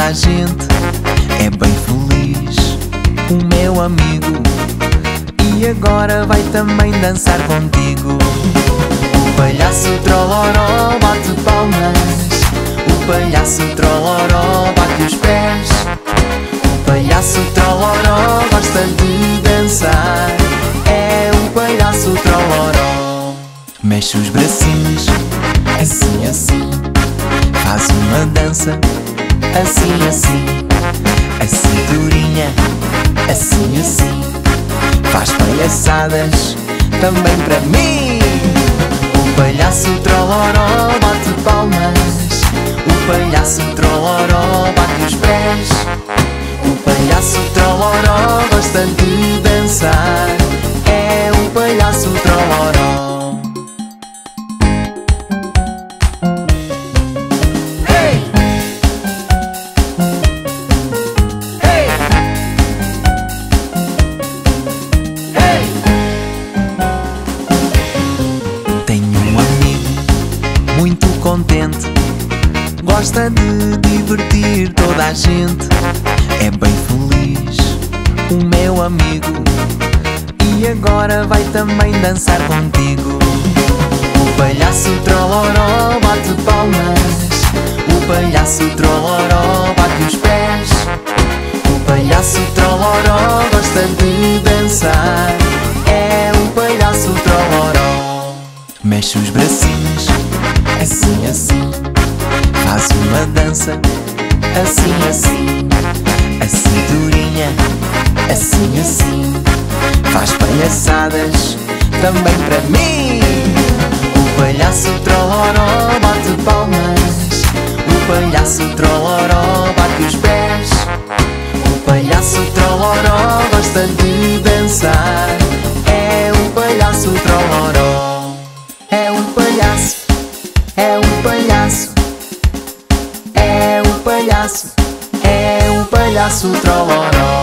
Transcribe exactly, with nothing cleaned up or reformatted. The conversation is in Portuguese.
toda a gente é bem feliz, o meu amigo. E agora vai também dançar contigo. O palhaço Tró Ló Ró bate palmas, o palhaço Tró Ló Ró bate os pés, o palhaço Tró Ló Ró gosta de dançar. É o palhaço Tró Ló Ró. Mexe os bracinhos, assim assim, faz uma dança, assim assim, a cinturinha, assim assim, faz palhaçadas também para mim. O palhaço Tró Ló Ró bate palmas, o palhaço Tró Ló Ró bate os pés, o palhaço Tró Ló Ró gosta de dançar. É o palhaço Tró Ló Ró. Muito contente, gosta de divertir toda a gente, é bem feliz, o meu amigo. E agora vai também dançar contigo. O palhaço Tró Ló Ró bate palmas, o palhaço Tró Ló Ró bate os pés, o palhaço Tró Ló Ró gosta de dançar. É o palhaço Tró Ló Ró. Mexe os bracinhos, assim assim, faz uma dança, assim assim, a cinturinha, assim assim, faz palhaçadas também para mim. O palhaço Tró Ló Ró bate palmas, o palhaço Tró Ló Ró bate os pés, o palhaço Tró Ló Ró gosta de dançar. É o palhaço Tró Ló Ró. É o palhaço, é um palhaço, é um palhaço, é um palhaço Tró Ló Ró.